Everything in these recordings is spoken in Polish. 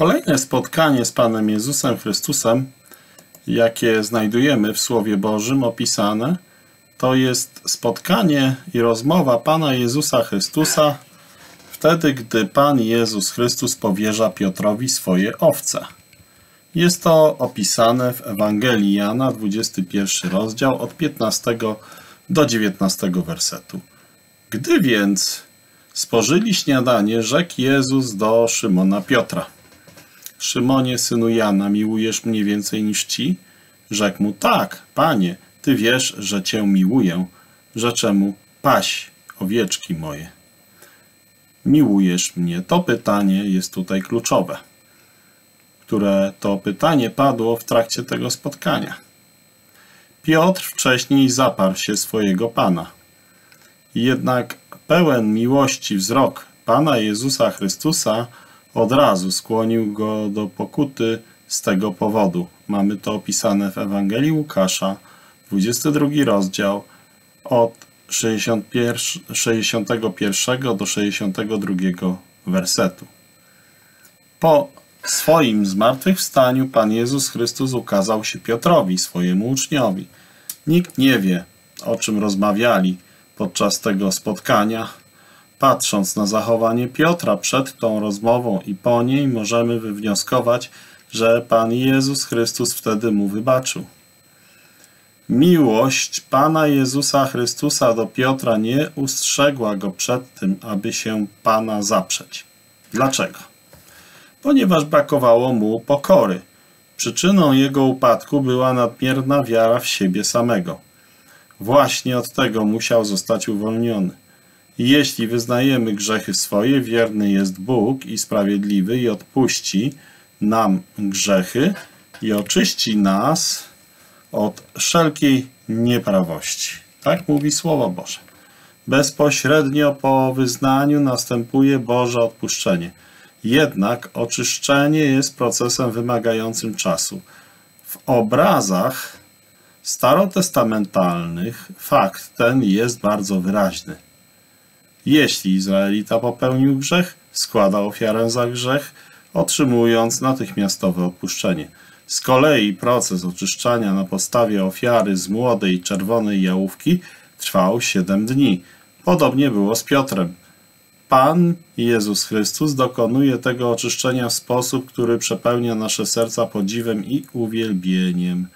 Kolejne spotkanie z Panem Jezusem Chrystusem, jakie znajdujemy w Słowie Bożym opisane, to jest spotkanie i rozmowa Pana Jezusa Chrystusa wtedy, gdy Pan Jezus Chrystus powierza Piotrowi swoje owce. Jest to opisane w Ewangelii Jana, 21 rozdział, od 15 do 19 wersetu. Gdy więc spożyli śniadanie, rzekł Jezus do Szymona Piotra: Szymonie, synu Jana, miłujesz mnie więcej niż ci? Rzekł mu: tak, Panie, Ty wiesz, że Cię miłuję. Rzecze mu: paś owieczki moje. Miłujesz mnie. To pytanie jest tutaj kluczowe, które to pytanie padło w trakcie tego spotkania. Piotr wcześniej zaparł się swojego Pana. Jednak pełen miłości wzrok Pana Jezusa Chrystusa od razu skłonił go do pokuty z tego powodu. Mamy to opisane w Ewangelii Łukasza, 22 rozdział, od 61 do 62 wersetu. Po swoim zmartwychwstaniu Pan Jezus Chrystus ukazał się Piotrowi, swojemu uczniowi. Nikt nie wie, o czym rozmawiali podczas tego spotkania. Patrząc na zachowanie Piotra przed tą rozmową i po niej, możemy wywnioskować, że Pan Jezus Chrystus wtedy mu wybaczył. Miłość Pana Jezusa Chrystusa do Piotra nie ustrzegła go przed tym, aby się Pana zaprzeć. Dlaczego? Ponieważ brakowało mu pokory. Przyczyną jego upadku była nadmierna wiara w siebie samego. Właśnie od tego musiał zostać uwolniony. Jeśli wyznajemy grzechy swoje, wierny jest Bóg i sprawiedliwy i odpuści nam grzechy i oczyści nas od wszelkiej nieprawości. Tak mówi Słowo Boże. Bezpośrednio po wyznaniu następuje Boże odpuszczenie. Jednak oczyszczenie jest procesem wymagającym czasu. W obrazach starotestamentalnych fakt ten jest bardzo wyraźny. Jeśli Izraelita popełnił grzech, składa ofiarę za grzech, otrzymując natychmiastowe odpuszczenie. Z kolei proces oczyszczania na podstawie ofiary z młodej czerwonej jałówki trwał 7 dni. Podobnie było z Piotrem. Pan Jezus Chrystus dokonuje tego oczyszczenia w sposób, który przepełnia nasze serca podziwem i uwielbieniem.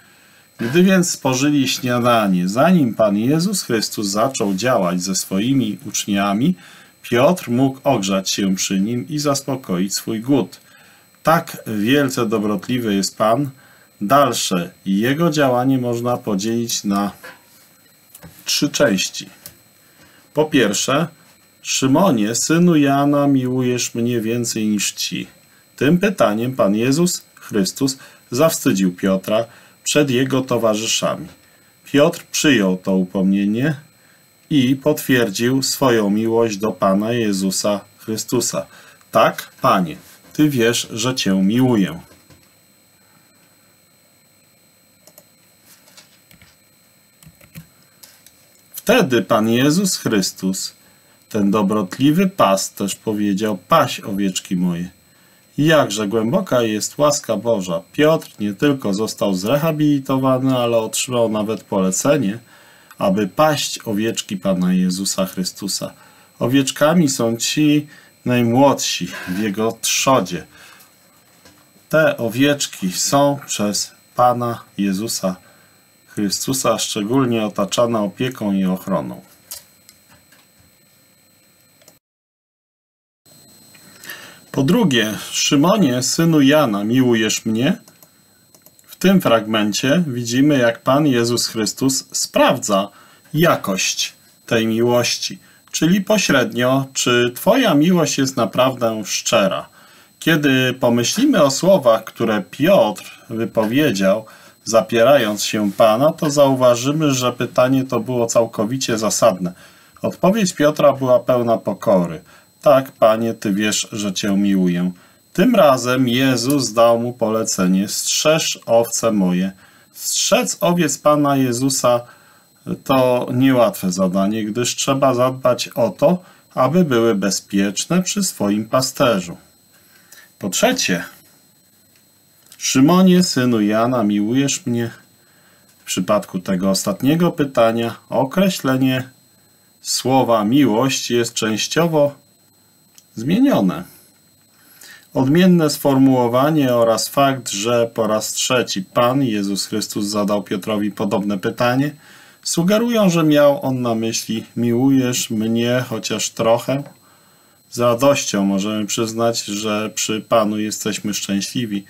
Gdy więc spożyli śniadanie, zanim Pan Jezus Chrystus zaczął działać ze swoimi uczniami, Piotr mógł ogrzać się przy Nim i zaspokoić swój głód. Tak wielce dobrotliwy jest Pan. Dalsze Jego działanie można podzielić na 3 części. Po pierwsze: Szymonie, synu Jana, miłujesz mnie więcej niż ci? Tym pytaniem Pan Jezus Chrystus zawstydził Piotra przed jego towarzyszami. Piotr przyjął to upomnienie i potwierdził swoją miłość do Pana Jezusa Chrystusa. Tak, Panie, Ty wiesz, że Cię miłuję. Wtedy Pan Jezus Chrystus, ten dobrotliwy pasterz, powiedział: paś owieczki moje. Jakże głęboka jest łaska Boża. Piotr nie tylko został zrehabilitowany, ale otrzymał nawet polecenie, aby paść owieczki Pana Jezusa Chrystusa. Owieczkami są ci najmłodsi w Jego trzodzie. Te owieczki są przez Pana Jezusa Chrystusa szczególnie otaczane opieką i ochroną. Po drugie: Szymonie, synu Jana, miłujesz mnie? W tym fragmencie widzimy, jak Pan Jezus Chrystus sprawdza jakość tej miłości, czyli pośrednio, czy Twoja miłość jest naprawdę szczera. Kiedy pomyślimy o słowach, które Piotr wypowiedział, zapierając się Pana, to zauważymy, że pytanie to było całkowicie zasadne. Odpowiedź Piotra była pełna pokory. Tak, Panie, Ty wiesz, że Cię miłuję. Tym razem Jezus dał mu polecenie: strzeż owce moje. Strzec owiec Pana Jezusa to niełatwe zadanie, gdyż trzeba zadbać o to, aby były bezpieczne przy swoim pasterzu. Po trzecie, Szymonie, synu Jana, miłujesz mnie? W przypadku tego ostatniego pytania określenie słowa miłość jest częściowo zmienione. Odmienne sformułowanie oraz fakt, że po raz trzeci Pan Jezus Chrystus zadał Piotrowi podobne pytanie, sugerują, że miał on na myśli miłujesz mnie chociaż trochę? Z radością możemy przyznać, że przy Panu jesteśmy szczęśliwi.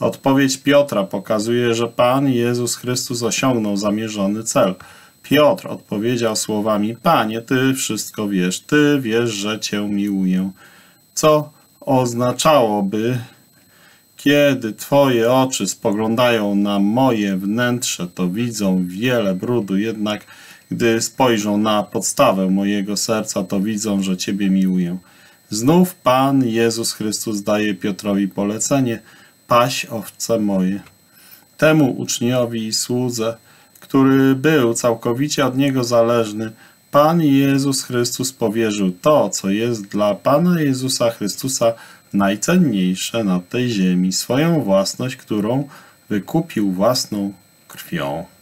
Odpowiedź Piotra pokazuje, że Pan Jezus Chrystus osiągnął zamierzony cel. Piotr odpowiedział słowami: Panie, Ty wszystko wiesz, Ty wiesz, że Cię miłuję. Co oznaczałoby, kiedy Twoje oczy spoglądają na moje wnętrze, to widzą wiele brudu, jednak gdy spojrzą na podstawę mojego serca, to widzą, że Ciebie miłuję. Znów Pan Jezus Chrystus daje Piotrowi polecenie: paś owce moje. Temu uczniowi i słudze, który był całkowicie od niego zależny, Pan Jezus Chrystus powierzył to, co jest dla Pana Jezusa Chrystusa najcenniejsze na tej ziemi, swoją własność, którą wykupił własną krwią.